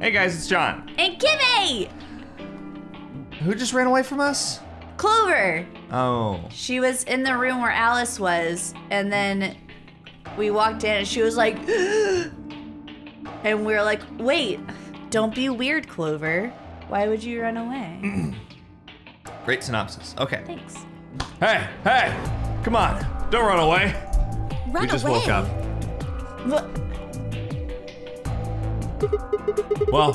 Hey guys, it's John. And Kimmy! Who just ran away from us? Clover. Oh. She was in the room where Alice was, and then we walked in and she was like, and we were like, wait, don't be weird, Clover. Why would you run away? Great synopsis. Okay. Thanks. Hey, hey, come on. Don't run away. Run we just away. Woke up. Well,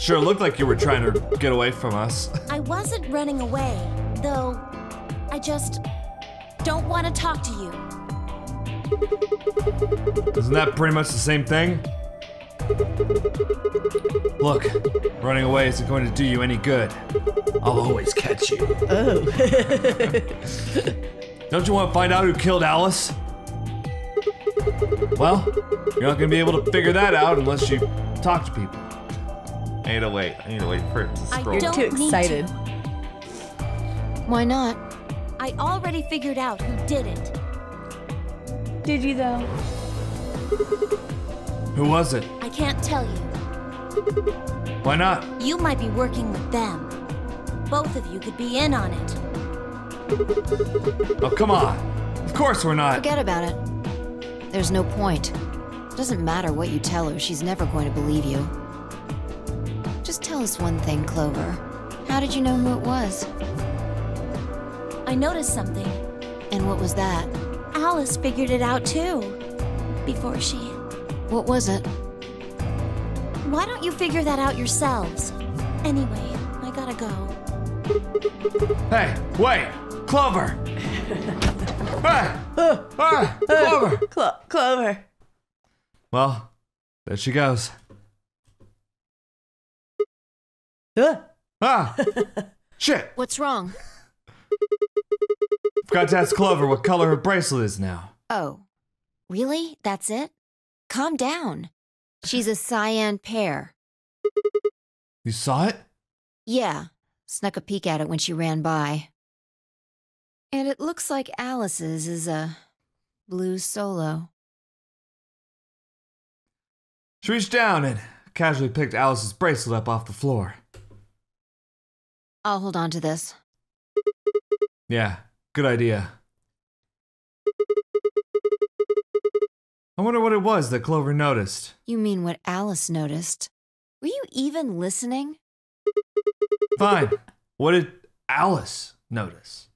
sure looked like you were trying to get away from us. I wasn't running away, though I just don't want to talk to you. Isn't that pretty much the same thing? Look, running away isn't going to do you any good. I'll always catch you. Oh. Don't you want to find out who killed Alice? Well, you're not going to be able to figure that out unless you talk to people. I need to wait for it to scroll. You're too excited. Why not? I already figured out who did it. Did you though? Who was it? I can't tell you. Why not? You might be working with them. Both of you could be in on it. Oh, come on. Of course we're not. Forget about it. There's no point. It doesn't matter what you tell her. She's never going to believe you. Just tell us one thing, Clover. How did you know who it was? I noticed something. And what was that? Alice figured it out too. Before she... What was it? Why don't you figure that out yourselves? Anyway, I gotta go. Hey, wait! Clover! Ah! Ah! Clover! Clover! Well, there she goes. Ah! Shit! What's wrong? Forgot to ask Clover what color her bracelet is now. Oh. Really? That's it? Calm down. She's a cyan pear. You saw it? Yeah. Snuck a peek at it when she ran by. And it looks like Alice's is a blue solo. She reached down and casually picked Alice's bracelet up off the floor. I'll hold on to this. Yeah, good idea. I wonder what it was that Clover noticed. You mean what Alice noticed? Were you even listening? Fine. What did Alice notice?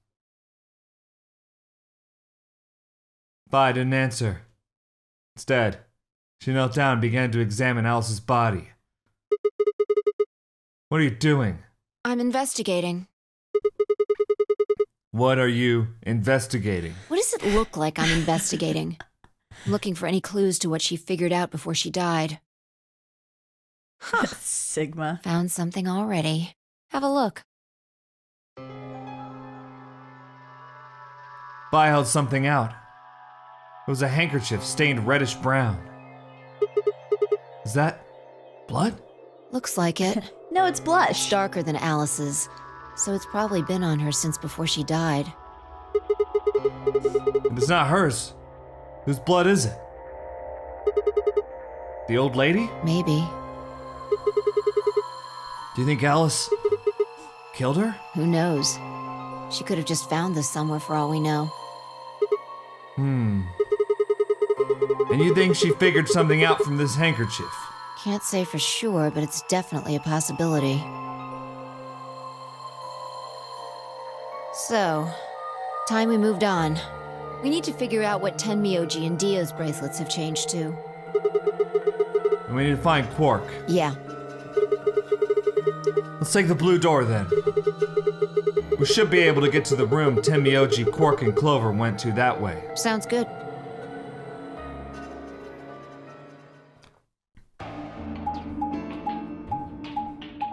Phi didn't answer. Instead, she knelt down and began to examine Alice's body. What are you doing? I'm investigating. What are you investigating? What does it look like I'm investigating? Looking for any clues to what she figured out before she died. Huh. Sigma. Found something already. Have a look. Phi held something out. It was a handkerchief stained reddish brown. Is that blood? Looks like it. No, it's blood. It's darker than Alice's, so it's probably been on her since before she died. It's not hers. Whose blood is it? The old lady? Maybe. Do you think Alice killed her? Who knows? She could have just found this somewhere for all we know. Hmm. And you think she figured something out from this handkerchief? Can't say for sure, but it's definitely a possibility. So, time we moved on. We need to figure out what Tenmyouji and Dio's bracelets have changed to. And we need to find Quark. Yeah. Let's take the blue door then. We should be able to get to the room Tenmyouji, Quark, and Clover went to that way. Sounds good.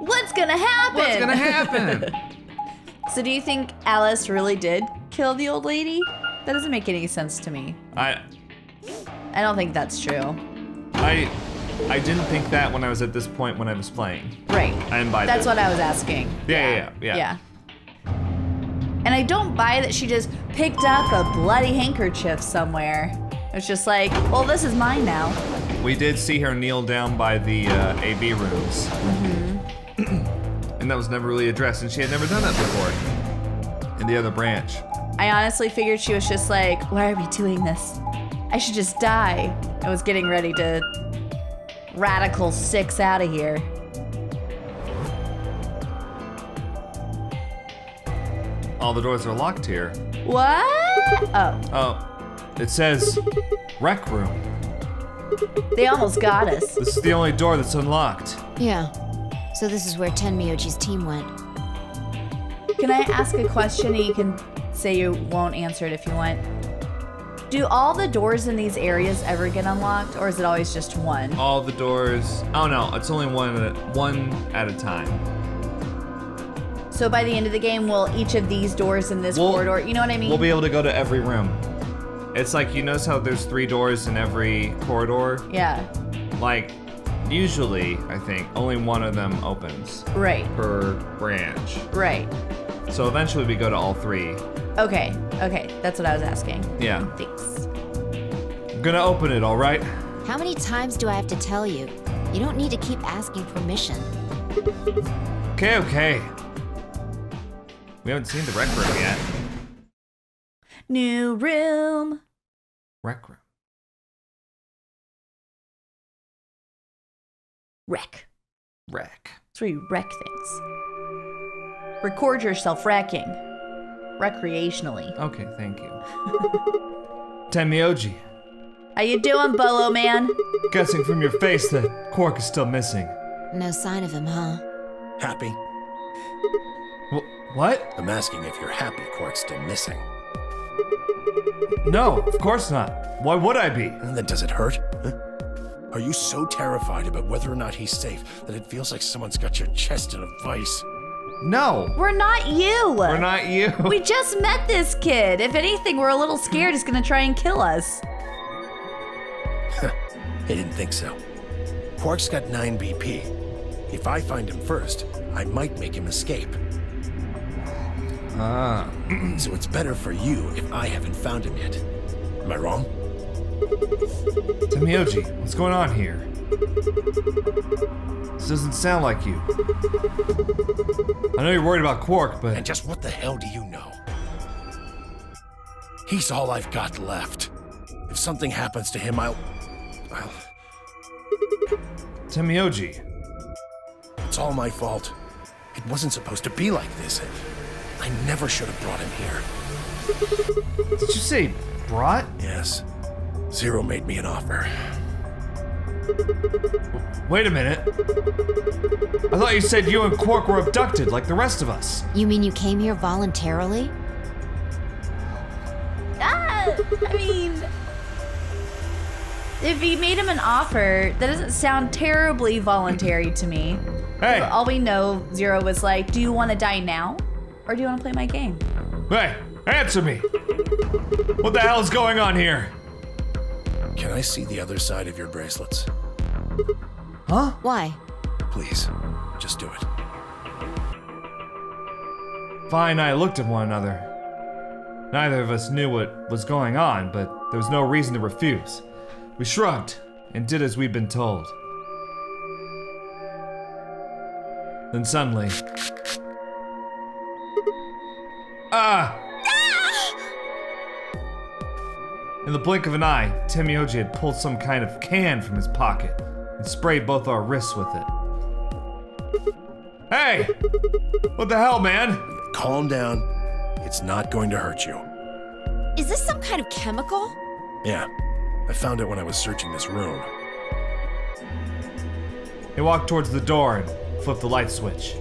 What's gonna happen? What's gonna happen? So do you think Alice really did kill the old lady? That doesn't make any sense to me. I don't think that's true. I didn't think that when I was at this point when I was playing. Right. I didn't buy that. That's what I was asking. Yeah. And I don't buy that she just picked up a bloody handkerchief somewhere. It's just like, well, this is mine now. We did see her kneel down by the AB rooms. Mm-hmm. And that was never really addressed, and she had never done that before in the other branch. I honestly figured she was just like, why are we doing this? I should just die. I was getting ready to radical six out of here. All the doors are locked here. What? Oh. Oh. It says rec room. They almost got us. This is the only door that's unlocked. Yeah. So this is where Tenmyouji's team went. Can I ask a question and you can say you won't answer it if you want? Do all the doors in these areas ever get unlocked, or is it always just one? All the doors. Oh no, it's only one at a time. So by the end of the game, will each of these doors in this corridor, you know what I mean? We'll be able to go to every room. It's like, you notice how there's 3 doors in every corridor? Yeah. Like, usually, I think, only one of them opens. Right. Per branch. Right. So eventually we go to all 3. Okay, okay, that's what I was asking. Yeah. Thanks. I'm gonna open it, all right? How many times do I have to tell you? You don't need to keep asking permission. Okay, okay. We haven't seen the rec room yet. New room. Rec room. Rec. Rec. That's where you wreck things. Record yourself wrecking. Recreationally. Okay, thank you. Tenmyouji. How you doing, Bolo Man? Guessing from your face that Quark is still missing. No sign of him, huh? Happy. What? I'm asking if you're happy Quark's still missing. No, of course not. Why would I be? And then does it hurt? Huh? Are you so terrified about whether or not he's safe that it feels like someone's got your chest in a vice? No. We're not you. We're not you. We just met this kid. If anything, we're a little scared he's gonna try and kill us. I didn't think so. Quark's got 9 BP. If I find him first, I might make him escape. Ah. So it's better for you if I haven't found him yet. Am I wrong? Tenmyouji, what's going on here? This doesn't sound like you. I know you're worried about Quark, but... And just what the hell do you know? He's all I've got left. If something happens to him, I'll... Tenmyouji. It's all my fault. It wasn't supposed to be like this. I never should have brought him here. Did you say brought? Yes. Zero made me an offer. Wait a minute. I thought you said you and Quark were abducted like the rest of us. You mean you came here voluntarily? Ah! I mean... If he made him an offer, that doesn't sound terribly voluntary to me. Hey! All we know, Zero was like, do you want to die now? Or do you want to play my game? Hey, answer me! What the hell is going on here? Can I see the other side of your bracelets? Huh? Why? Please, just do it. Phi and I looked at one another. Neither of us knew what was going on, but there was no reason to refuse. We shrugged and did as we'd been told. Then suddenly... Ah! In the blink of an eye, Tenmyouji had pulled some kind of can from his pocket and sprayed both our wrists with it. Hey! What the hell, man? Calm down. It's not going to hurt you. Is this some kind of chemical? Yeah. I found it when I was searching this room. He walked towards the door and flipped the light switch.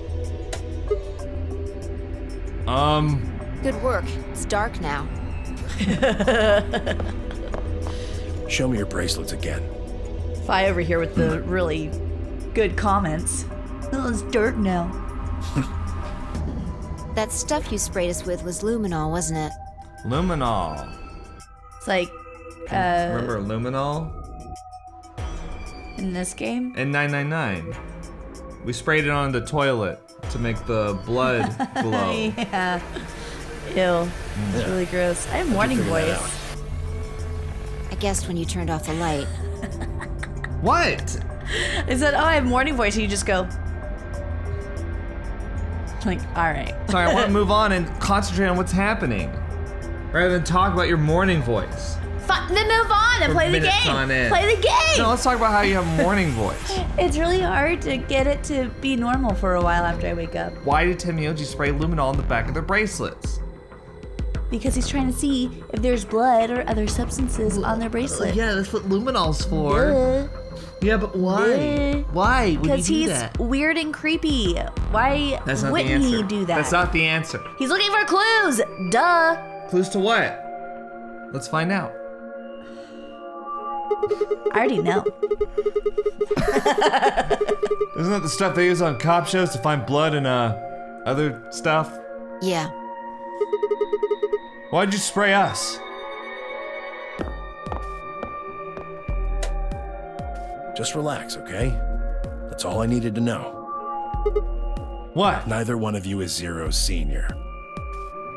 Good work. It's dark now. Show me your bracelets again. Phi over here with the really good comments. Oh, it's dark now. That stuff you sprayed us with was luminol, wasn't it? Luminol. It's like, remember luminol? In this game? In 999. We sprayed it on the toilet to make the blood glow. Yeah. Ew. It's really gross. I have warning voice. I guessed when you turned off the light. What? It said, oh, I have morning voice, and you just go. Like, all right. Sorry, I want to move on and concentrate on what's happening. Rather than talk about your morning voice. Then move on and play the game. On end. Play the game. No, let's talk about how you have a morning voice. It's really hard to get it to be normal for a while after I wake up. Why did Tenmyouji spray luminol on the back of their bracelets? Because he's trying to see if there's blood or other substances on their bracelet. Yeah, that's what luminol's for. Yeah, but why? Why would he do that? Because he's weird and creepy. Why wouldn't he do that? That's not the answer. He's looking for clues. Duh. Clues to what? Let's find out. I already know. Isn't that the stuff they use on cop shows to find blood and other stuff? Yeah. Why'd you spray us? Just relax, okay? That's all I needed to know. What? Neither one of you is Zero Senior.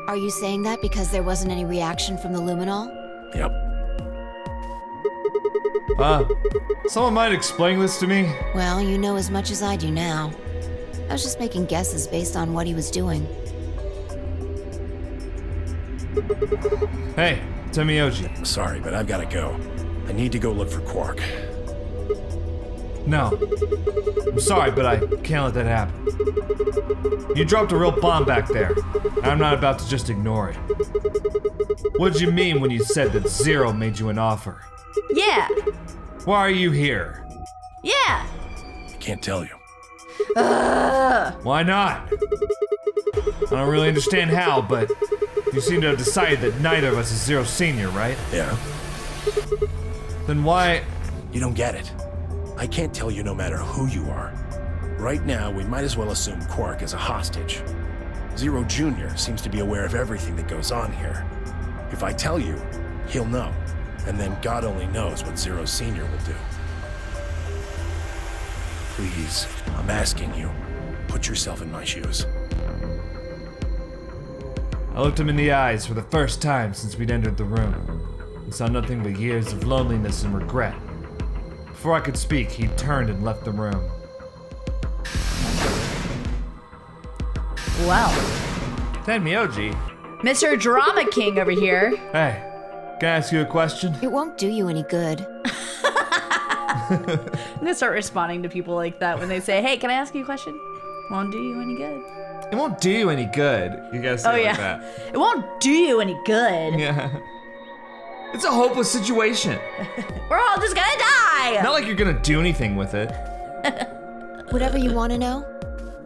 Are you saying that because there wasn't any reaction from the luminol? Yep. Someone might explain this to me? Well, you know as much as I do now. I was just making guesses based on what he was doing. Hey, Tenmyouji. Sorry, but I've gotta go. I need to go look for Quark. No. I'm sorry, but I can't let that happen. You dropped a real bomb back there. I'm not about to just ignore it. What did you mean when you said that Zero made you an offer? Yeah. Why are you here? Yeah. I can't tell you. Why not? I don't really understand how, but you seem to have decided that neither of us is Zero Senior, right? Yeah. Then why? You don't get it. I can't tell you no matter who you are. Right now, we might as well assume Quark is a hostage. Zero Junior seems to be aware of everything that goes on here. If I tell you, he'll know. And then God only knows what Zero Senior will do. Please, I'm asking you, put yourself in my shoes. I looked him in the eyes for the first time since we'd entered the room, and saw nothing but years of loneliness and regret. Before I could speak, he turned and left the room. Wow. Tenmyouji. Mr. Drama King over here. Hey. Can I ask you a question? It won't do you any good. I'm gonna start responding to people like that when they say, hey, can I ask you a question? Won't do you any good. It won't do you any good. You gotta say like that. It won't do you any good. Yeah. It's a hopeless situation. We're all just gonna die. Not like you're gonna do anything with it. Whatever you wanna know,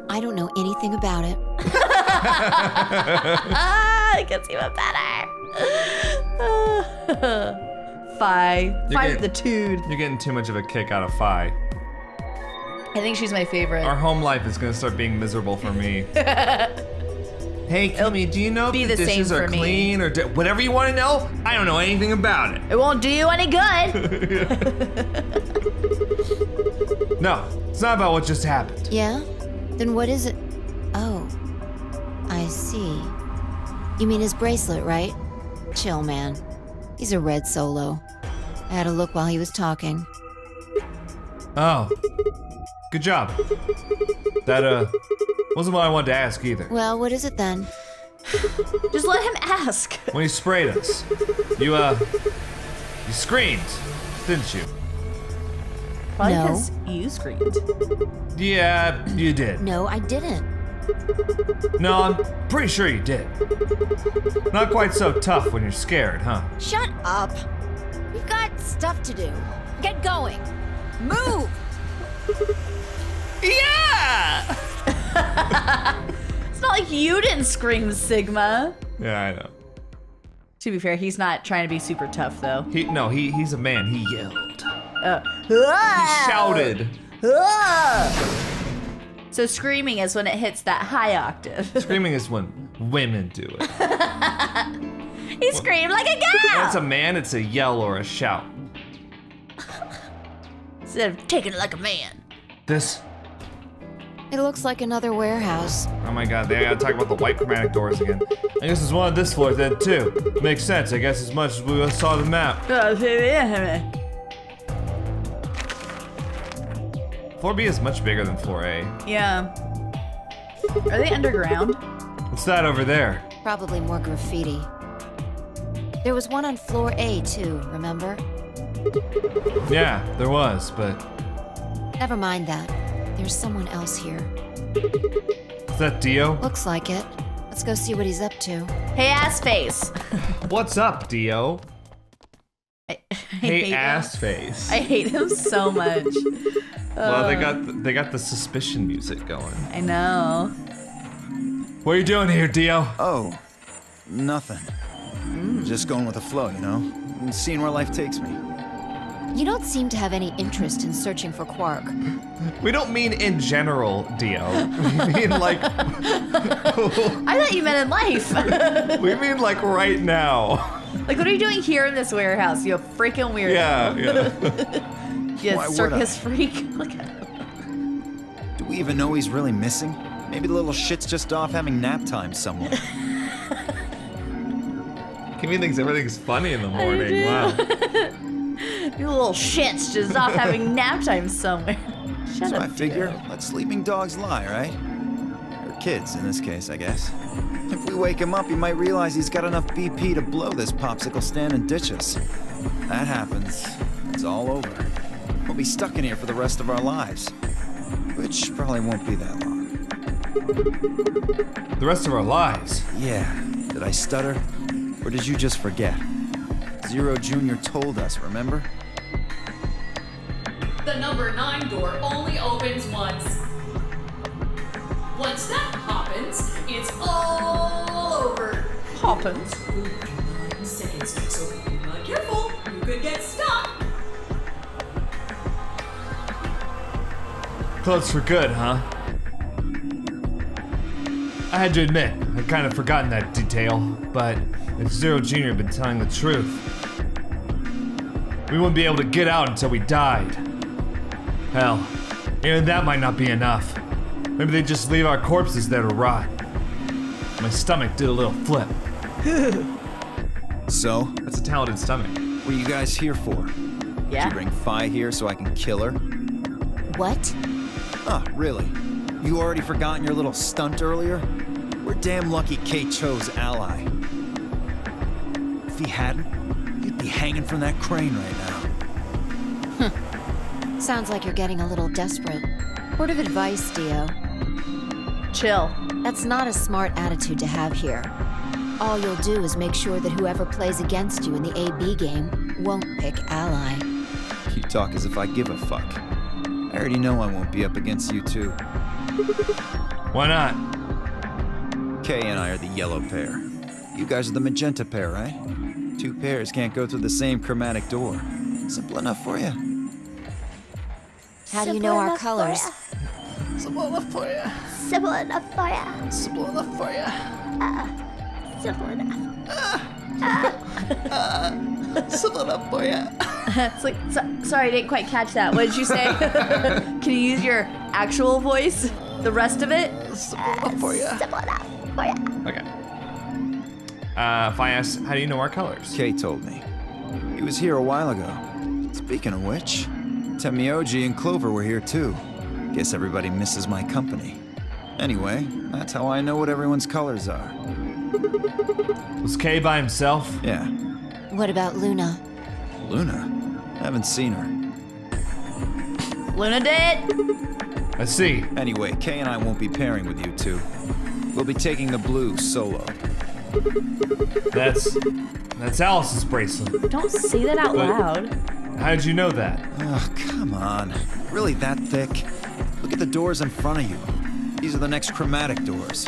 I don't know anything about it. It gets even better. Phi. Phi the dude. You're getting too much of a kick out of Phi. I think she's my favorite. Our home life is gonna start being miserable for me. Hey, Kimmy, do you know if the dishes are clean or whatever you want to know? I don't know anything about it. It won't do you any good. No, it's not about what just happened. Yeah? Then what is it? Oh, I see. You mean his bracelet, right? Chill, man. He's a red solo. I had a look while he was talking. Oh. Good job. That, wasn't what I wanted to ask either. Well, what is it then? Just let him ask. When he sprayed us, you, you screamed, didn't you? Probably because you screamed. Yeah, you did. No, I didn't. No, I'm pretty sure you did. Not quite so tough when you're scared, huh? Shut up. We've got stuff to do. Get going. Move. Yeah! It's not like you didn't scream, Sigma. Yeah, I know. To be fair, he's not trying to be super tough, though. He's a man. He yelled. He shouted. So screaming is when it hits that high octave. Screaming is when women do it. He screamed like a girl! When it's a man, it's a yell or a shout. Instead of taking it like a man. This. It looks like another warehouse. Oh my god, they gotta talk about the white chromatic doors again. I guess it's one of this floor then too. Makes sense, I guess, as much as we saw the map. Floor B is much bigger than floor A. Yeah. Are they underground? What's that over there? Probably more graffiti. There was one on floor A too, remember? Yeah, there was, but... Never mind that. There's someone else here. Is that Dio? Looks like it. Let's go see what he's up to. Hey, ass face. What's up, Dio? Hey, ass face. I hate him so much. Well, they got the suspicion music going. I know. What are you doing here, Dio? Oh, nothing. Just going with the flow, you know? And seeing where life takes me. You don't seem to have any interest in searching for Quark. We don't mean in general, Dio. We mean like... I thought you meant in life. We mean like right now. Like, what are you doing here in this warehouse, you freaking weirdo? Yeah. You circus freak. Look at him. Do we even know he's really missing? Maybe the little shit's just off having nap time somewhere. Kimmy thinks everything's funny in the morning. Wow. You little shits just off having nap time somewhere. Shut up. So I figure, let sleeping dogs lie, right? Or kids, in this case, I guess. If we wake him up, he might realize he's got enough BP to blow this popsicle stand and ditch us. That happens. It's all over. We'll be stuck in here for the rest of our lives. Which probably won't be that long. The rest of our lives? Yeah. Did I stutter? Or did you just forget? Zero Junior told us, remember? The number 9 door only opens once. Once that happens, it's all over. Happens? 9 seconds, so if you're not careful, you could get stuck. Close for good, huh? I had to admit, I'd kind of forgotten that detail, but if Zero Junior had been telling the truth, we wouldn't be able to get out until we died. Hell, even that might not be enough. Maybe they just leave our corpses there to rot. My stomach did a little flip. So? That's a talented stomach. What are you guys here for? Yeah. Did you bring Phi here so I can kill her? What? Oh, really? You already forgotten your little stunt earlier? We're damn lucky Kay chose ally. If he hadn't, be hanging from that crane right now. Hm. Sounds like you're getting a little desperate. Word of advice, Dio. Chill. That's not a smart attitude to have here. All you'll do is make sure that whoever plays against you in the AB game won't pick ally. You talk as if I give a fuck. I already know I won't be up against you two. Why not? Kay and I are the yellow pair. You guys are the magenta pair, right? Two pairs can't go through the same chromatic door. Simple enough for you. How do you know our colors? Simple enough for you. Simple enough for you. Simple enough for you. Simple enough. Simple enough for you. It's like, sorry, I didn't quite catch that. What did you say? Can you use your actual voice? The rest of it? Simple enough for you. Simple enough for you. Okay. If I ask, how do you know our colors? Kay told me. He was here a while ago. Speaking of which, Tenmyouji and Clover were here too. Guess everybody misses my company. Anyway, that's how I know what everyone's colors are. Was Kay by himself? Yeah. What about Luna? Luna? I haven't seen her. Luna did! I see. Anyway, Kay and I won't be pairing with you two. We'll be taking the blue solo. That's Alice's bracelet. Don't say that out loud. How did you know that? Oh, come on. Really that thick? Look at the doors in front of you. These are the next chromatic doors.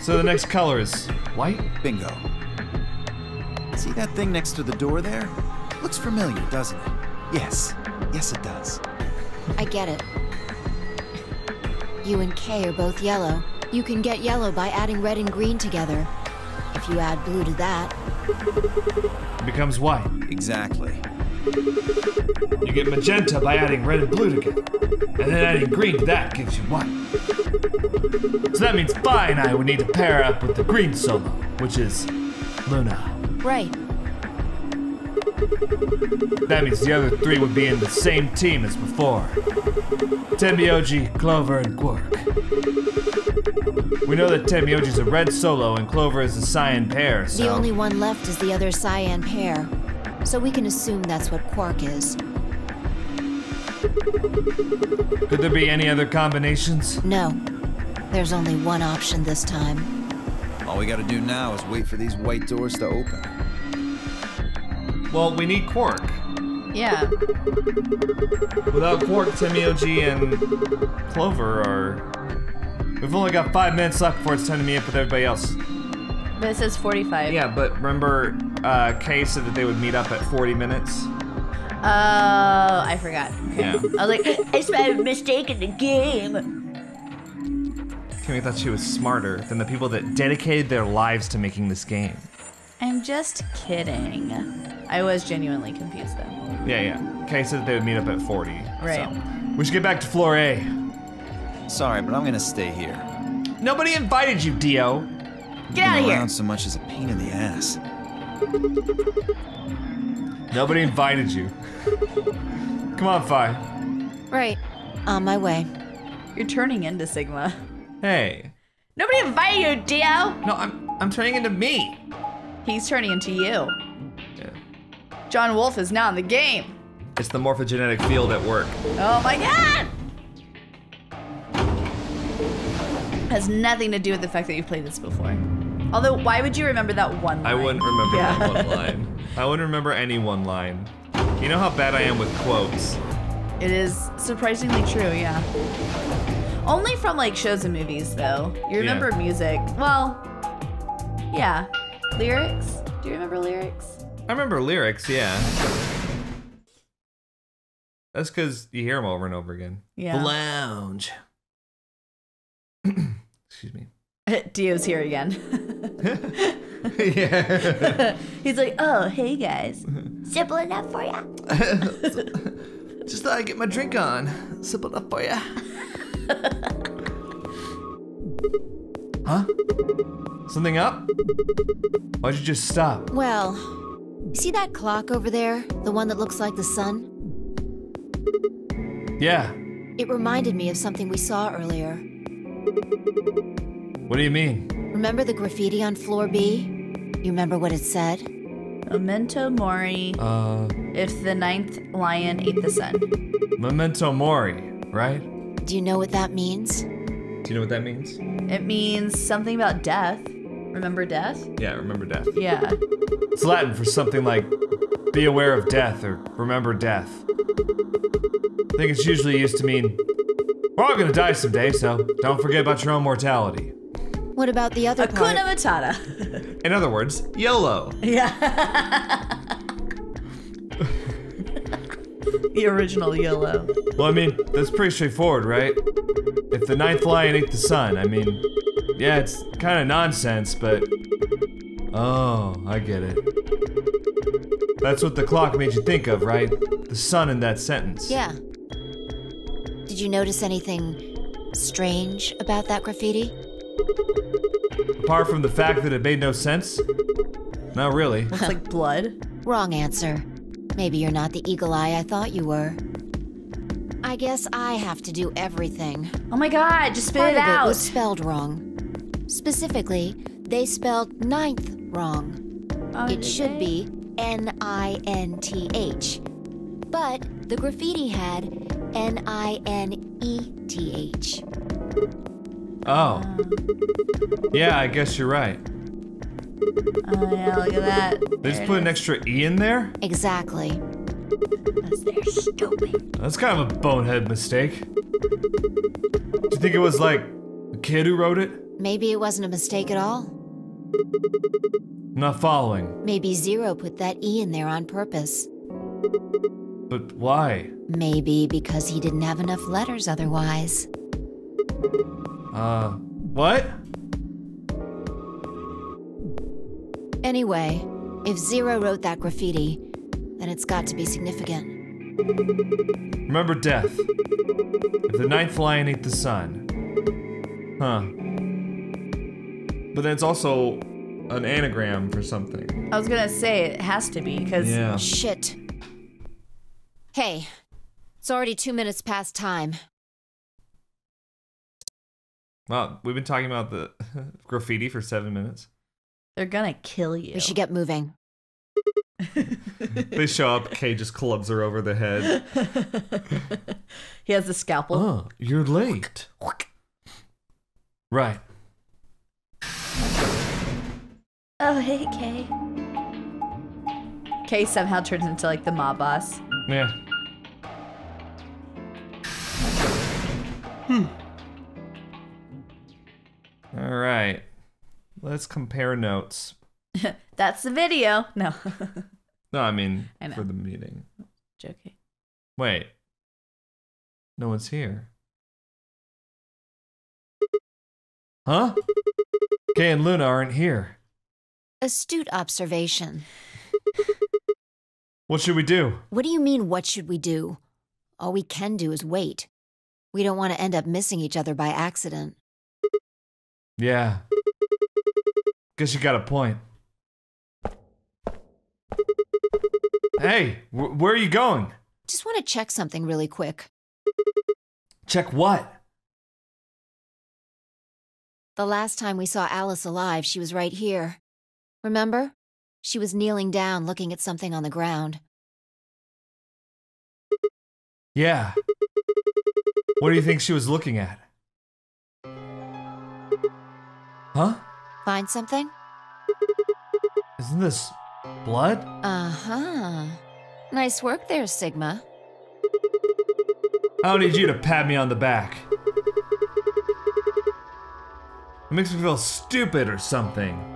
So the next color is white? Bingo. See that thing next to the door there? Looks familiar, doesn't it? Yes. Yes, it does. I get it. You and Kay are both yellow. You can get yellow by adding red and green together. If you add blue to that, it becomes white. Exactly. You get magenta by adding red and blue together. And then adding green to that gives you white. So that means Phi and I would need to pair up with the green solo, which is Luna. Right. That means the other three would be in the same team as before. Tenmyouji, Clover, and Quark. We know that Tenmyouji's a red solo and Clover is a cyan pair, so... The only one left is the other cyan pair. So we can assume that's what Quark is. Could there be any other combinations? No. There's only one option this time. All we gotta do now is wait for these white doors to open. Well, we need Quark. Yeah. Without Quark, Tenmyouji and Clover are... We've only got 5 minutes left before it's time to meet up with everybody else. But it says 45. Yeah, but remember, Kay said that they would meet up at 40 minutes. Oh, I forgot. Yeah. I was like, I spent a mistake in the game. Kimmy thought she was smarter than the people that dedicated their lives to making this game. I'm just kidding. I was genuinely confused though. Yeah, yeah. Kay said they would meet up at 40. Right. So. We should get back to floor A. Sorry, but I'm gonna stay here. Nobody invited you, Dio. Get out of here. Around so much as a pain in the ass. Nobody invited you. Come on, Phi. Right. On my way. You're turning into Sigma. Hey. Nobody invited you, Dio! No, I'm turning into me. He's turning into you. Yeah. John Wolfe is now in the game. It's the morphogenetic field at work. Oh my god! Has nothing to do with the fact that you've played this before. Although, why would you remember that one line? I wouldn't remember that one line. I wouldn't remember any one line. You know how bad I am with quotes. It is surprisingly true, yeah. Only from like shows and movies though. You remember music. Well, yeah. Lyrics? Do you remember lyrics? I remember lyrics, yeah. That's because you hear them over and over again. Yeah. The lounge. Excuse me. Dio's here again. Yeah. He's like, oh, hey guys. Simple enough for ya? Just thought I'd get my drink on. Simple enough for ya. Huh? Something up? Why'd you just stop? Well, see that clock over there? The one that looks like the sun? Yeah. It reminded me of something we saw earlier. What do you mean? Remember the graffiti on floor B? You remember what it said? Memento mori. If the ninth lion ate the sun. Memento mori, right? Do you know what that means? Do you know what that means? It means something about death. Remember death? Yeah, remember death. Yeah. It's Latin for something like, be aware of death or remember death. I think it's usually used to mean, we're all gonna die someday, so don't forget about your own mortality. What about the other part? Hakuna Matata. In other words, YOLO. Yeah. The original YOLO. Well, I mean, that's pretty straightforward, right? If the ninth lion ate the sun, I mean, yeah, it's kind of nonsense, but... Oh, I get it. That's what the clock made you think of, right? The sun in that sentence. Yeah. Did you notice anything strange about that graffiti? Apart from the fact that it made no sense? Not really. It's like blood. Wrong answer. Maybe you're not the eagle eye I thought you were. I guess I have to do everything. Oh my god, just spit it out! Part of it was spelled wrong. Specifically, they spelled ninth wrong. Oh, it should be N-I-N-T-H. But the graffiti had N-I-N-E-T-H. Oh. Yeah, I guess you're right. Oh yeah, look at that. They just put an extra E in there? Exactly. Because they're stupid. That's kind of a bonehead mistake. Do you think it was like a kid who wrote it? Maybe it wasn't a mistake at all. Not following. Maybe Zero put that E in there on purpose. But why? Maybe because he didn't have enough letters otherwise. What? Anyway, if Zero wrote that graffiti, then it's got to be significant. Remember death. If the ninth lion ate the sun. Huh. But then it's also an anagram for something. I was gonna say it has to be, because shit. Hey, it's already 2 minutes past time. Wow, we've been talking about the graffiti for 7 minutes. They're gonna kill you. We should get moving. They show up, Kay just clubs her over the head. He has the scalpel. Oh, you're late. Right. Oh, hey, Kay. Kay somehow turns into, like, the mob boss. Yeah. Hmm. All right. Let's compare notes. That's the video. No. No, I mean, I for the meeting. Joking. Wait. No one's here. Huh? Kay and Luna aren't here. Astute observation. What should we do? What do you mean, what should we do? All we can do is wait. We don't want to end up missing each other by accident. Yeah. Guess you got a point. Hey, where are you going? Just want to check something really quick. Check what? The last time we saw Alice alive, she was right here. Remember? She was kneeling down, looking at something on the ground. Yeah. What do you think she was looking at? Huh? Find something? Isn't this blood? Uh-huh. Nice work there, Sigma. I don't need you to pat me on the back. It makes me feel stupid or something.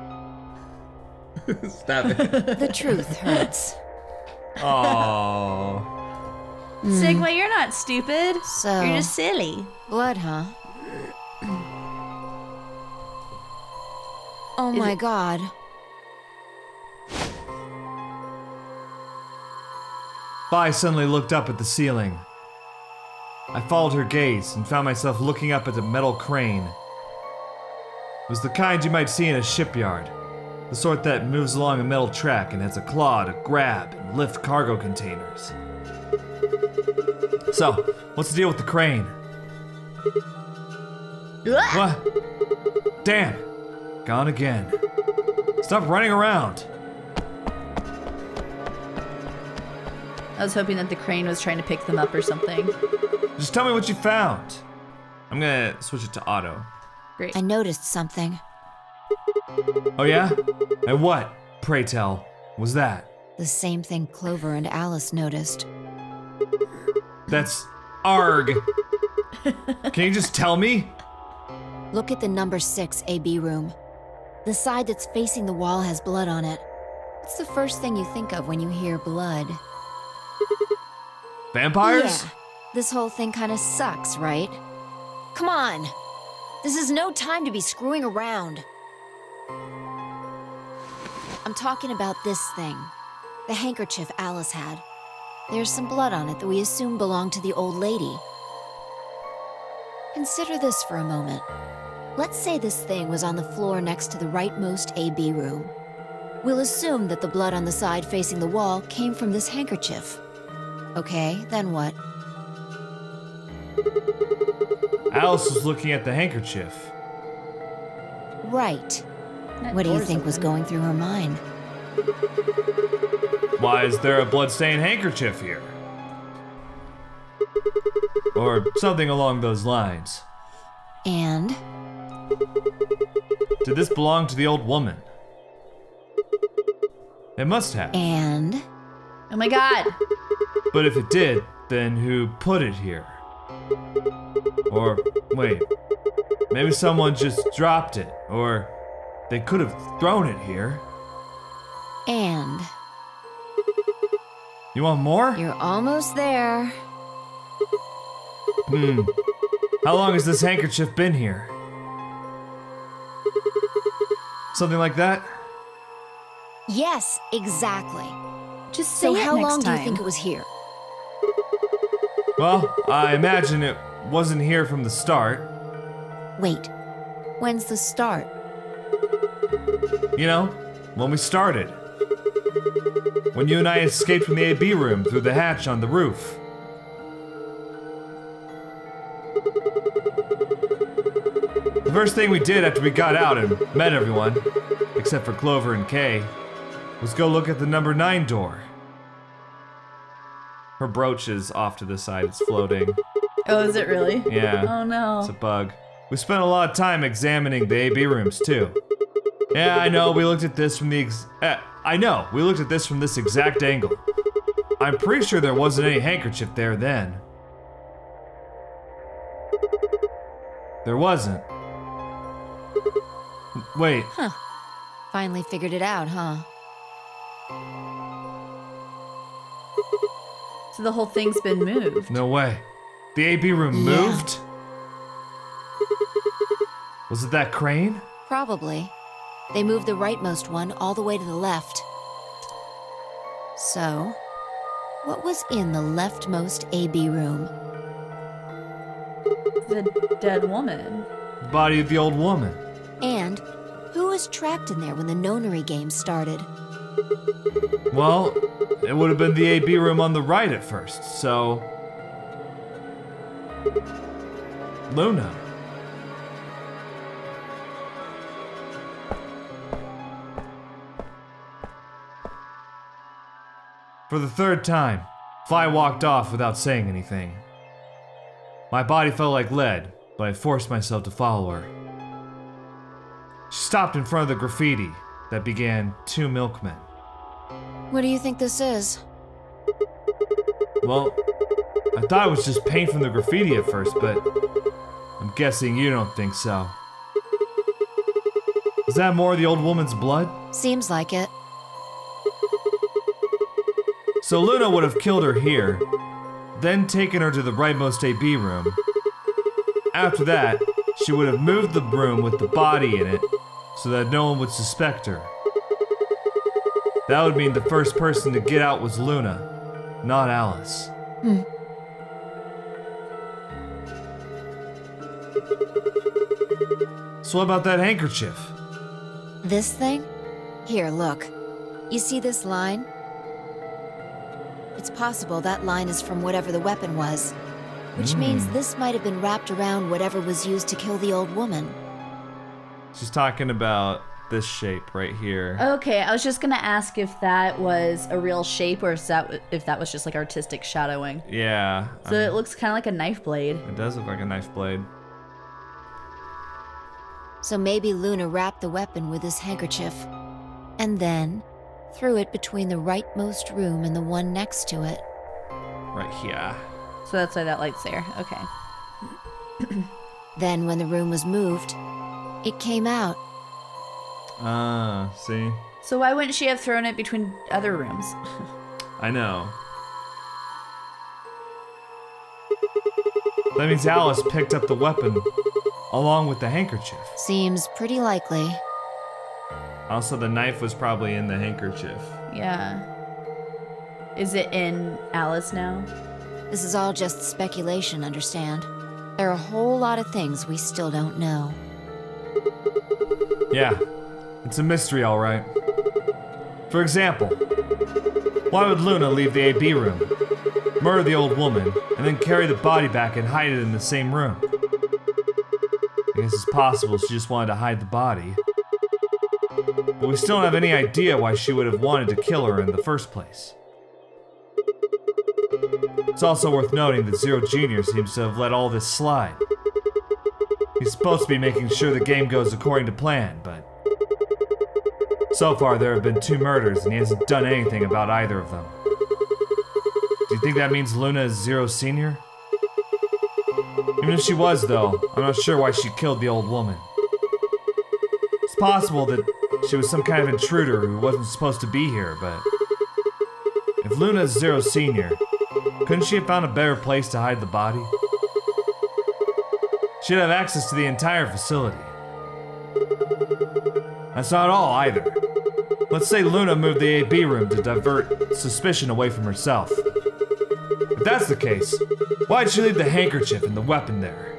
Stop it. The truth hurts. Oh. Sigma, you're not stupid. So you're just silly. Blood, huh? Oh my god. Phi suddenly looked up at the ceiling. I followed her gaze and found myself looking up at a metal crane. It was the kind you might see in a shipyard. The sort that moves along a metal track and has a claw to grab and lift cargo containers. So, what's the deal with the crane? What? Damn! Gone again. Stop running around! I was hoping that the crane was trying to pick them up or something. Just tell me what you found. I'm gonna switch it to auto. Great. I noticed something. Oh yeah? And what, pray tell, was that? The same thing Clover and Alice noticed. That's ARG. Can you just tell me? Look at the number 6 AB room. The side that's facing the wall has blood on it. What's the first thing you think of when you hear blood? Vampires? Yeah. This whole thing kind of sucks, right? Come on. This is no time to be screwing around. I'm talking about this thing. The handkerchief Alice had. There's some blood on it that we assume belonged to the old lady. Consider this for a moment. Let's say this thing was on the floor next to the rightmost AB room. We'll assume that the blood on the side facing the wall came from this handkerchief. Okay, then what? Alice was looking at the handkerchief. Right. What do you think was going through her mind? Why is there a bloodstained handkerchief here? Or something along those lines. And? Did this belong to the old woman? It must have. And? Oh my god! But if it did, then who put it here? Or, wait, maybe someone just dropped it, or... they could have thrown it here. And? You want more? You're almost there. Hmm. How long has this handkerchief been here? Something like that? Yes, exactly. Just say it next time. So how long do you think it was here? Well, I imagine it wasn't here from the start. Wait. When's the start? You know, when we started. When you and I escaped from the AB room through the hatch on the roof. The first thing we did after we got out and met everyone, except for Clover and Kay, was go look at the number 9 door. Her brooch is off to the side, it's floating. Oh, is it really? Yeah. Oh no. It's a bug. We spent a lot of time examining the AB rooms too. Yeah, I know, we looked at this from the this exact angle. I'm pretty sure there wasn't any handkerchief there then. There wasn't. Wait. Huh. Finally figured it out, huh? So the whole thing's been moved. No way. The AB room moved? Was it that crane? Probably. They moved the rightmost one all the way to the left. So, what was in the leftmost AB room? The dead woman. The body of the old woman. And who was trapped in there when the Nonary game started? Well, it would have been the AB room on the right at first, so... Luna. For the third time, Phi walked off without saying anything. My body felt like lead, but I forced myself to follow her. She stopped in front of the graffiti that began Two Milkmen. What do you think this is? Well, I thought it was just paint from the graffiti at first, but I'm guessing you don't think so. Is that more of the old woman's blood? Seems like it. So Luna would have killed her here, then taken her to the rightmost AB room. After that, she would have moved the room with the body in it so that no one would suspect her. That would mean the first person to get out was Luna, not Alice. Hmm. So what about that handkerchief? This thing? Here, look. You see this line? It's possible that line is from whatever the weapon was, which means this might have been wrapped around whatever was used to kill the old woman. She's talking about this shape right here. Okay, I was just gonna ask if that was a real shape or if that was just like artistic shadowing. Yeah. So it looks kind of like a knife blade. It does look like a knife blade. So maybe Luna wrapped the weapon with this handkerchief, and then threw it between the rightmost room and the one next to it. Right here. So that's why that light's there. Okay. Then when the room was moved, it came out. Ah, see? So why wouldn't she have thrown it between other rooms? I know. That means Alice picked up the weapon along with the handkerchief. Seems pretty likely. Also, the knife was probably in the handkerchief. Yeah. Is it in Alice now? This is all just speculation, understand? There are a whole lot of things we still don't know. Yeah. It's a mystery, all right. For example, why would Luna leave the AB room, murder the old woman, and then carry the body back and hide it in the same room? I guess it's possible she just wanted to hide the body. But we still don't have any idea why she would have wanted to kill her in the first place. It's also worth noting that Zero Junior seems to have let all this slide. He's supposed to be making sure the game goes according to plan, but... so far there have been 2 murders and he hasn't done anything about either of them. Do you think that means Luna is Zero Senior? Even if she was, though, I'm not sure why she killed the old woman. It's possible that she was some kind of intruder who wasn't supposed to be here, but... if Luna's Zero Senior, couldn't she have found a better place to hide the body? She'd have access to the entire facility. That's not all, either. Let's say Luna moved the AB room to divert suspicion away from herself. If that's the case, why'd she leave the handkerchief and the weapon there?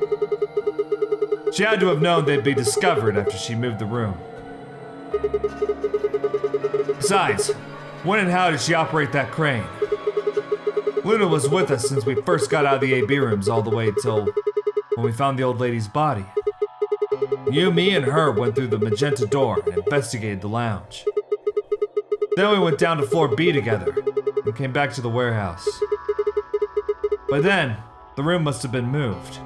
She had to have known they'd be discovered after she moved the room. Besides, when and how did she operate that crane? Luna was with us since we first got out of the AB rooms all the way till when we found the old lady's body. You, me, and her went through the magenta door and investigated the lounge. Then we went down to floor B together and came back to the warehouse. By then, the room must have been moved.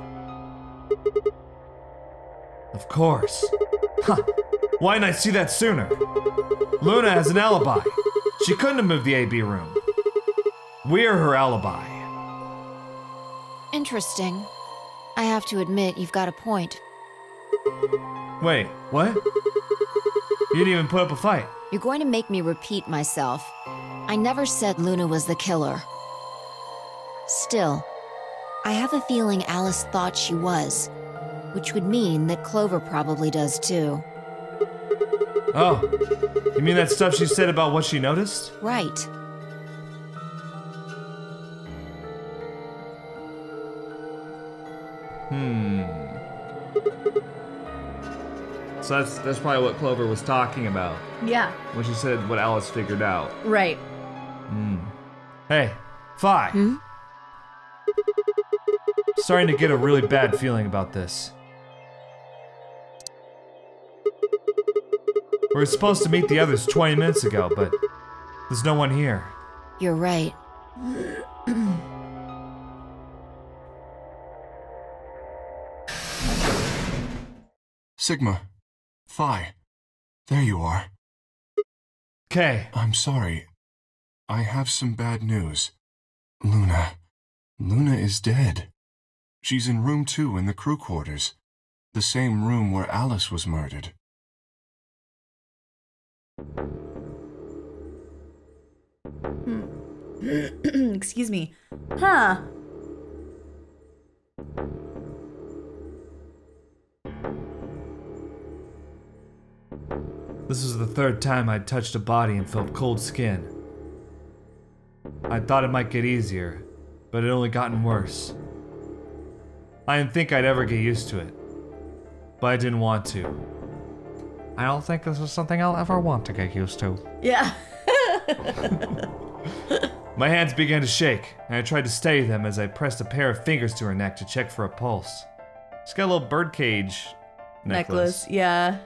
Of course. Huh. Why didn't I see that sooner? Luna has an alibi. She couldn't have moved the AB room. We're her alibi. Interesting. I have to admit, you've got a point. Wait, what? You didn't even put up a fight. You're going to make me repeat myself. I never said Luna was the killer. Still, I have a feeling Alice thought she was, which would mean that Clover probably does too. Oh, you mean that stuff she said about what she noticed? Right. So that's probably what Clover was talking about. Yeah. When she said what Alice figured out. Right. Hey, Phi. Hmm? Starting to get a really bad feeling about this. We were supposed to meet the others 20 minutes ago, but there's no one here. You're right. Sigma. Phi, there you are. Kay. I'm sorry. I have some bad news. Luna is dead. She's in room 2 in the crew quarters. The same room where Alice was murdered. Excuse me. Huh. This was the third time I'd touched a body and felt cold skin. I thought it might get easier, but it only gotten worse. I didn't think I'd ever get used to it, but I didn't want to. I don't think this is something I'll ever want to get used to. Yeah. My hands began to shake, and I tried to steady them as I pressed a pair of fingers to her neck to check for a pulse. She's got a little birdcage necklace. Yeah.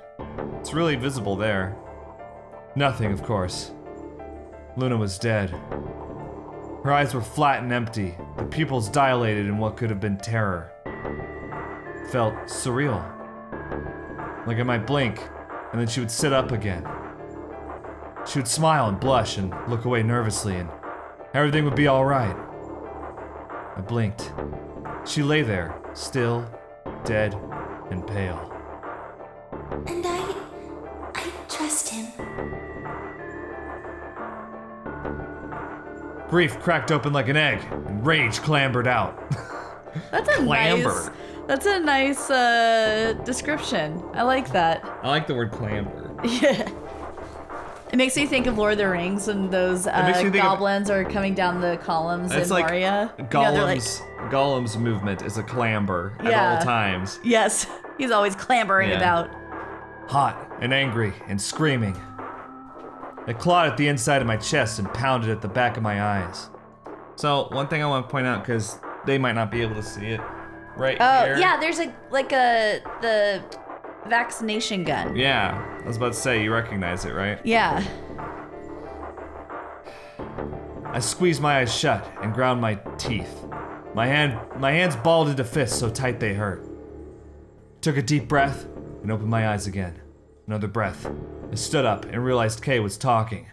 It's really visible there. Nothing, of course. Luna was dead. Her eyes were flat and empty, the pupils dilated in what could have been terror. It felt surreal. Like I might blink, and then she would sit up again. She would smile and blush and look away nervously, and everything would be alright. I blinked. She lay there, still, dead, and pale. And I trust him. Grief cracked open like an egg, and rage clambered out. That's a nice. That's a nice description. I like that. I like the word clamber. Yeah. It makes me think of Lord of the Rings and those goblins are coming down the columns in like Maria. Gollum's, you know, like, Gollum's movement is a clamber at all times. Yes, he's always clambering about. Hot and angry and screaming. It clawed at the inside of my chest and pounded at the back of my eyes. So, one thing I want to point out, because they might not be able to see it, right here. Oh, yeah, there's the vaccination gun. Yeah, I was about to say, you recognize it, right? Yeah. I squeezed my eyes shut and ground my teeth. My hands balled into fists so tight they hurt. Took a deep breath and opened my eyes again. Another breath. I stood up and realized Kay was talking.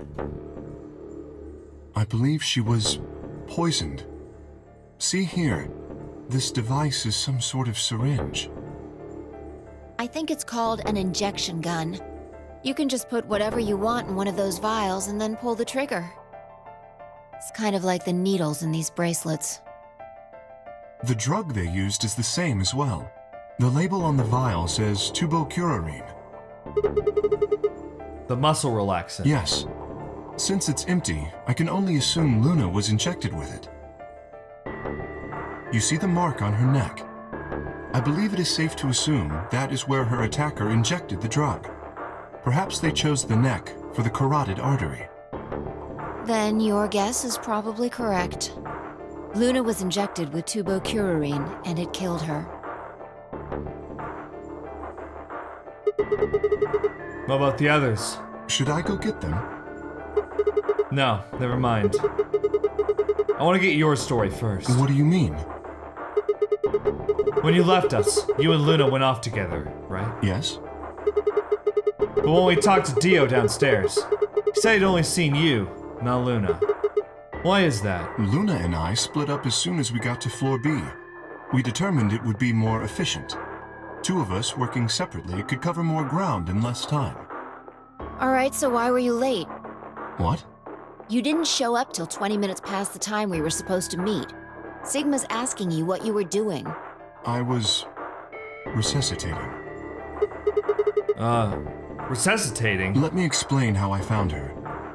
I believe she was poisoned. See here, this device is some sort of syringe. I think it's called an injection gun. You can just put whatever you want in one of those vials and then pull the trigger. It's kind of like the needles in these bracelets. The drug they used is the same as well. The label on the vial says tubocurarine. The muscle relaxant. Yes. Since it's empty, I can only assume Luna was injected with it. You see the mark on her neck. I believe it is safe to assume that is where her attacker injected the drug. Perhaps they chose the neck for the carotid artery. Then your guess is probably correct. Luna was injected with tubocurarine, and it killed her. What about the others? Should I go get them? No, never mind. I want to get your story first. What do you mean? When you left us, you and Luna went off together, right? Yes. But when we talked to Dio downstairs, he said he'd only seen you, not Luna. Why is that? Luna and I split up as soon as we got to floor B. We determined it would be more efficient. Two of us working separately could cover more ground in less time. Alright, so why were you late? What? You didn't show up till 20 minutes past the time we were supposed to meet. Sigma's asking you what you were doing. I was... resuscitating. Resuscitating? Let me explain how I found her.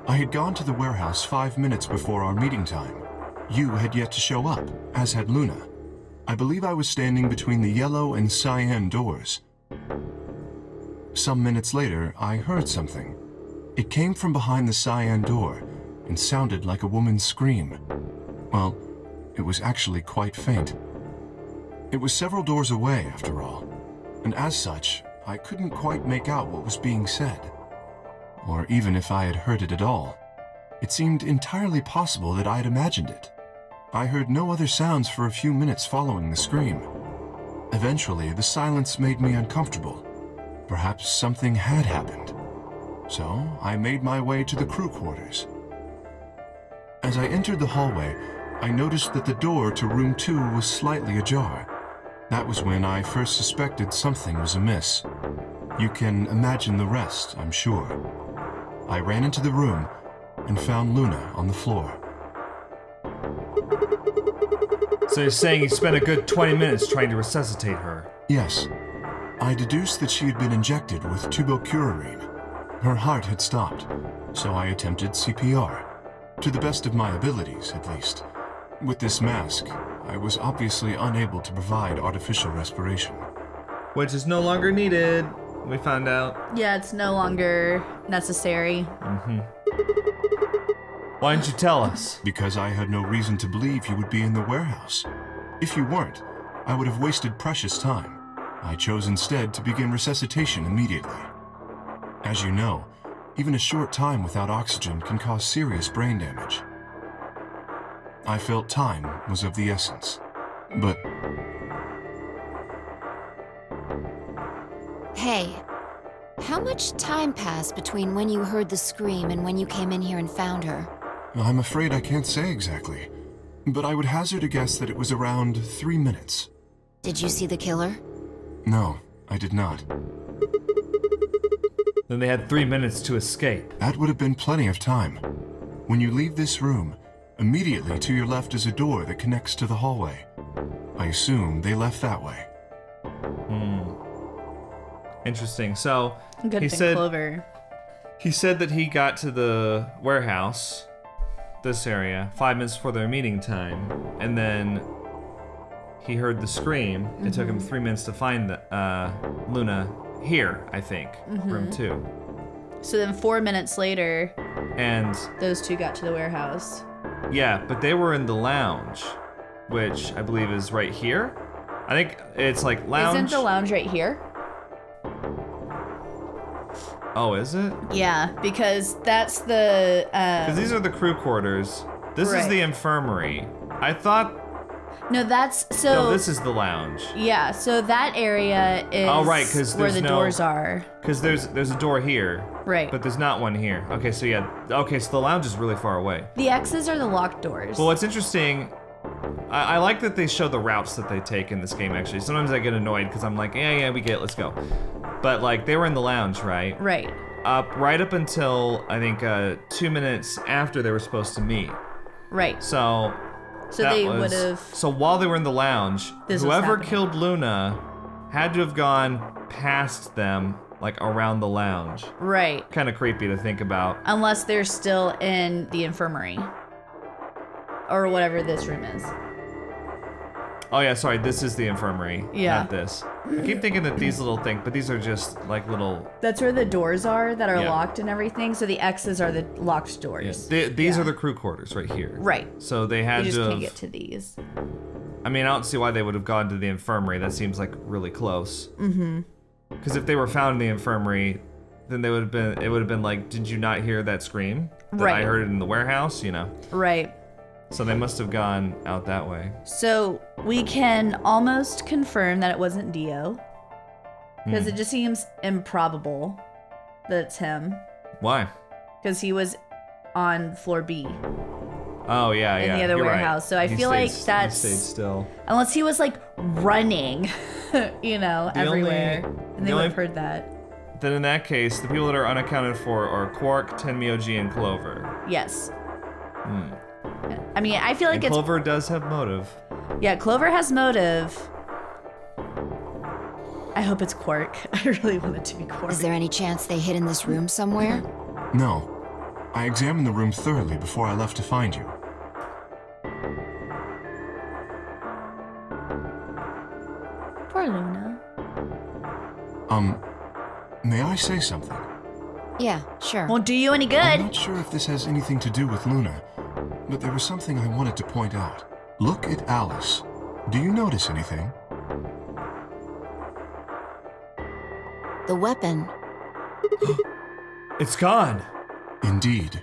I had gone to the warehouse 5 minutes before our meeting time. You had yet to show up, as had Luna. I believe I was standing between the yellow and cyan doors. Some minutes later, I heard something. It came from behind the cyan door and sounded like a woman's scream. Well, it was actually quite faint. It was several doors away, after all, and as such, I couldn't quite make out what was being said. Or even if I had heard it at all, it seemed entirely possible that I had imagined it. I heard no other sounds for a few minutes following the scream. Eventually, the silence made me uncomfortable. Perhaps something had happened. So, I made my way to the crew quarters. As I entered the hallway, I noticed that the door to room 2 was slightly ajar. That was when I first suspected something was amiss. You can imagine the rest, I'm sure. I ran into the room and found Luna on the floor. So you're saying you spent a good 20 minutes trying to resuscitate her? Yes. I deduced that she had been injected with tubocurarine. Her heart had stopped, so I attempted CPR. To the best of my abilities, at least. With this mask, I was obviously unable to provide artificial respiration. Which is no longer needed, we found out. Yeah, it's no longer necessary. Mm-hmm. Why didn't you tell us? Because I had no reason to believe you would be in the warehouse. If you weren't, I would have wasted precious time. I chose instead to begin resuscitation immediately. As you know, even a short time without oxygen can cause serious brain damage. I felt time was of the essence, but... Hey, how much time passed between when you heard the scream and when you came in here and found her? I'm afraid I can't say exactly, but I would hazard a guess that it was around 3 minutes. Did you see the killer? No, I did not. Then they had 3 minutes to escape. That would have been plenty of time. When you leave this room, immediately to your left is a door that connects to the hallway. I assume they left that way. Hmm. Interesting. So, he said that he got to the warehouse, this area, 5 minutes before their meeting time, and then he heard the scream. Mm-hmm. It took him 3 minutes to find the, Luna here, I think, mm-hmm. room 2. So then 4 minutes later, and those two got to the warehouse. Yeah, but they were in the lounge, which I believe is right here. I think it's like lounge. Isn't the lounge right here? Oh, is it? Yeah, because that's the... Because these are the crew quarters. This is the infirmary. I thought... No, that's... so. No, this is the lounge. Yeah, so that area is where the doors are. Because there's a door here. Right. But there's not one here. Okay, so yeah. Okay, so the lounge is really far away. The X's are the locked doors. Well, what's interesting... I like that they show the routes that they take in this game, actually. Sometimes I get annoyed because I'm like, yeah, we get it, let's go. But, like, they were in the lounge, right? Right. Right up until, I think, 2 minutes after they were supposed to meet. Right. So they would have... So while they were in the lounge, whoever killed Luna had to have gone past them, like, around the lounge. Right. Kind of creepy to think about. Unless they're still in the infirmary. Or whatever this room is. Oh yeah, sorry, this is the infirmary, not this. I keep thinking that these little things, but these are just like little... That's where the doors are that are locked and everything. So the X's are the locked doors. Yeah. These are the crew quarters right here. Right. So they had to... You just can't get to these. I mean, I don't see why they would have gone to the infirmary. That seems like really close. Mm-hmm. Because if they were found in the infirmary, then they would have been... It would have been like, did you not hear that scream? That right. I heard it in the warehouse, you know? Right. So they must have gone out that way. So we can almost confirm that it wasn't Dio. Because it just seems improbable that it's him. Why? Because he was on floor B. Oh, yeah, yeah. In the other warehouse. Right. So I feel like that's... He stayed still. Unless he was, like, running, you know, everywhere. And they would have heard that. Then in that case, the people that are unaccounted for are Quark, Tenmyouji, and Clover. Yes. Hmm. I mean, I feel like it's... Clover does have motive. Yeah, Clover has motive. I hope it's Quark. I really want it to be Quark. Is there any chance they hid in this room somewhere? No. I examined the room thoroughly before I left to find you. Poor Luna. May I say something? Yeah, sure. Won't do you any good. I'm not sure if this has anything to do with Luna, but there was something I wanted to point out. Look at Alice. Do you notice anything? The weapon. It's gone. Indeed.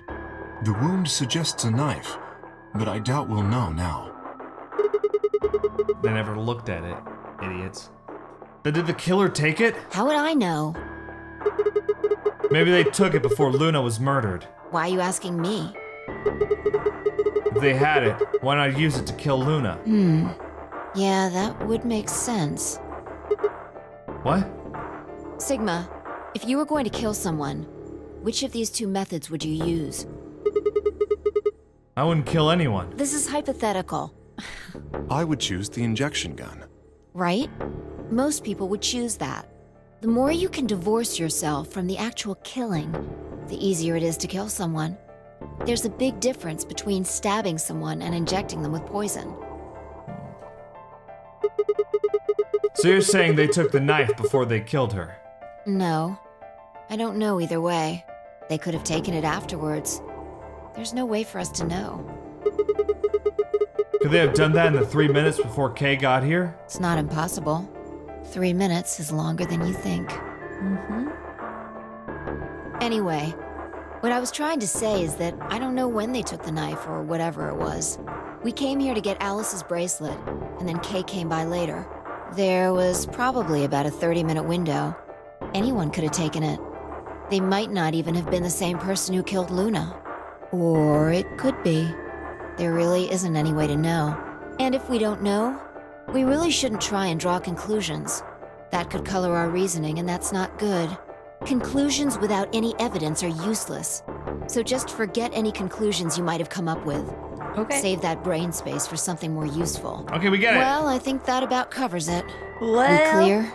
The wound suggests a knife, but I doubt we'll know now. They never looked at it, idiots. Then did the killer take it? How would I know? Maybe they took it before Luna was murdered. Why are you asking me? If they had it, why not use it to kill Luna? Hmm. Yeah, that would make sense. What? Sigma, if you were going to kill someone, which of these two methods would you use? I wouldn't kill anyone. This is hypothetical. I would choose the injection gun. Right? Most people would choose that. The more you can divorce yourself from the actual killing, the easier it is to kill someone. There's a big difference between stabbing someone and injecting them with poison. So you're saying they took the knife before they killed her? No. I don't know either way. They could have taken it afterwards. There's no way for us to know. Could they have done that in the 3 minutes before Kay got here? It's not impossible. 3 minutes is longer than you think. Mm-hmm. Anyway, what I was trying to say is that I don't know when they took the knife or whatever it was. We came here to get Alice's bracelet, and then Kay came by later. There was probably about a 30-minute window. Anyone could have taken it. They might not even have been the same person who killed Luna. Or it could be. There really isn't any way to know. And if we don't know, we really shouldn't try and draw conclusions. That could color our reasoning, and that's not good. Conclusions without any evidence are useless. So just forget any conclusions you might have come up with. Okay. Save that brain space for something more useful. Okay, we get it. Well, I think that about covers it. Well... We clear?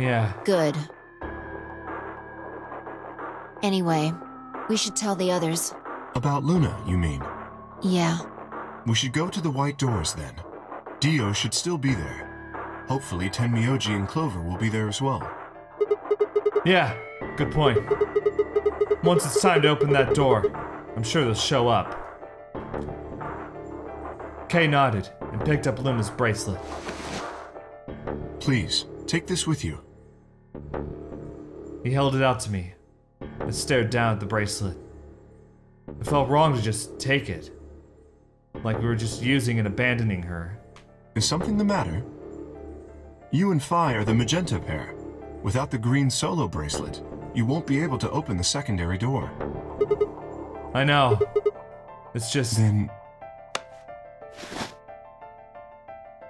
Yeah. Good. Anyway, we should tell the others. About Luna, you mean? Yeah. We should go to the white doors then. Dio should still be there. Hopefully Tenmyouji and Clover will be there as well. Yeah, good point. Once it's time to open that door, I'm sure they'll show up. Kay nodded and picked up Luna's bracelet. Please, take this with you. He held it out to me. I stared down at the bracelet. It felt wrong to just take it. Like we were just using and abandoning her. Is something the matter? You and Phi are the magenta pair. Without the green solo bracelet, you won't be able to open the secondary door. I know. It's just... Then...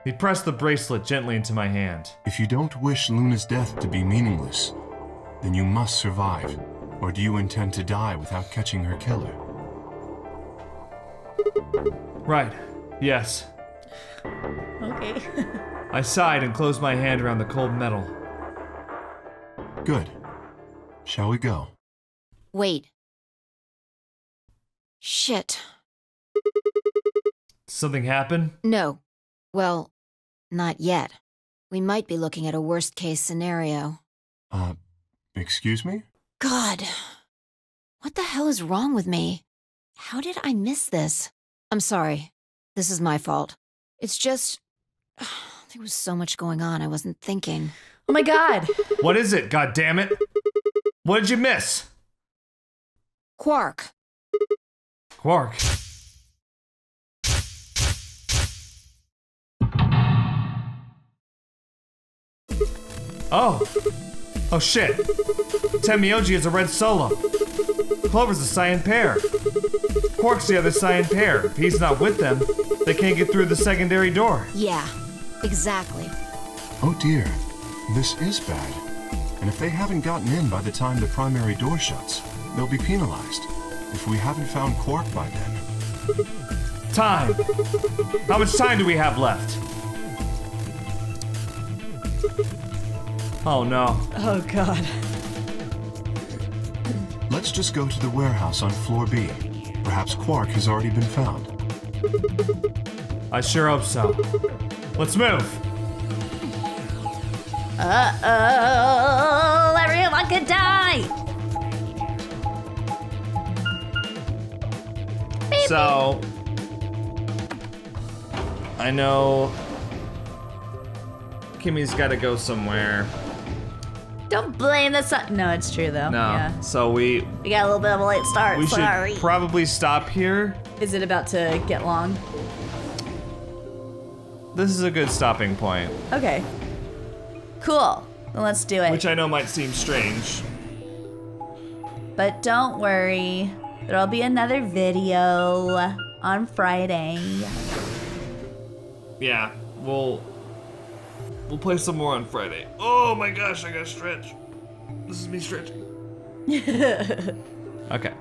He pressed the bracelet gently into my hand. If you don't wish Luna's death to be meaningless, then you must survive. Or do you intend to die without catching her killer? Right. Yes. Okay. I sighed and closed my hand around the cold metal. Good. Shall we go? Wait. Shit. Something happened? No. Well... Not yet. We might be looking at a worst-case scenario. Excuse me? God! What the hell is wrong with me? How did I miss this? I'm sorry. This is my fault. It's just... there was so much going on, I wasn't thinking. Oh my god! What is it, goddammit? What did you miss? Quark. Quark? Oh. Oh shit. Tenmyouji is a red solo. Clover's a cyan pair. Quark's the other cyan pair. If he's not with them, they can't get through the secondary door. Yeah, exactly. Oh dear, this is bad. And if they haven't gotten in by the time the primary door shuts, they'll be penalized. If we haven't found Quark by then. Time! How much time do we have left? Oh no. Oh god. Let's just go to the warehouse on floor B. Perhaps Quark has already been found. I sure hope so. Let's move! Uh-oh! Everyone could die! Beep. So... I know... Kimmy's gotta go somewhere. Don't blame the sun. No, it's true though. No, yeah. So we got a little bit of a late start. We should probably stop here. Is it about to get long? This is a good stopping point. Okay. Cool. Well, let's do it. Which I know might seem strange. But don't worry. There'll be another video on Friday. Yeah, We'll play some more on Friday. Oh my gosh, I gotta stretch. This is me stretching. Okay.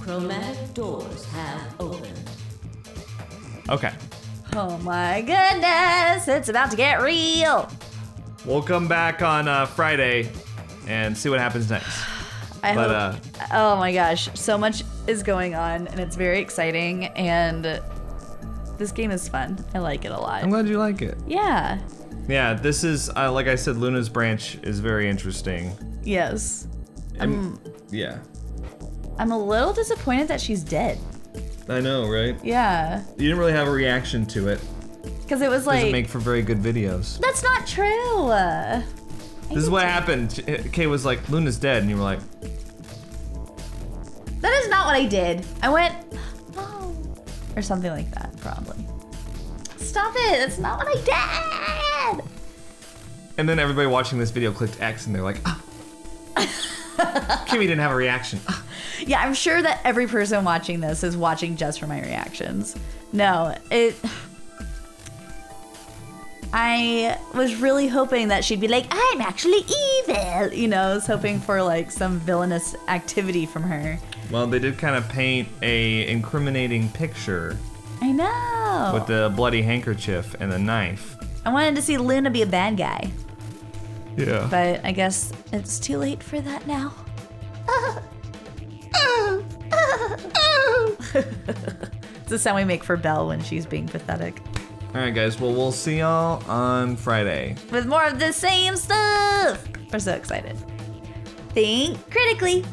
Chromatic doors have opened. Okay. Oh my goodness, it's about to get real. We'll come back on Friday. And see what happens next. I hope. Oh my gosh, so much is going on, and it's very exciting. And this game is fun. I like it a lot. I'm glad you like it. Yeah. Yeah. This is like I said, Luna's branch is very interesting. Yes. Yeah. I'm a little disappointed that she's dead. I know, right? Yeah. You didn't really have a reaction to it. Because it was like. Doesn't make for very good videos. That's not true. This is what happened. Kay was like, Luna's dead, and you were like... That is not what I did. I went, oh, or something like that, probably. Stop it, that's not what I did! And then everybody watching this video clicked X, and they're like, ah. Kimmy didn't have a reaction. Yeah, I'm sure that every person watching this is watching just for my reactions. No, I was really hoping that she'd be like, I'm actually evil! You know, I was hoping for like some villainous activity from her. Well, they did kind of paint a incriminating picture. I know! With the bloody handkerchief and the knife. I wanted to see Luna be a bad guy. Yeah. But I guess it's too late for that now. It's the sound we make for Belle when she's being pathetic. Alright guys, well we'll see y'all on Friday. With more of the same stuff! We're so excited. Think critically.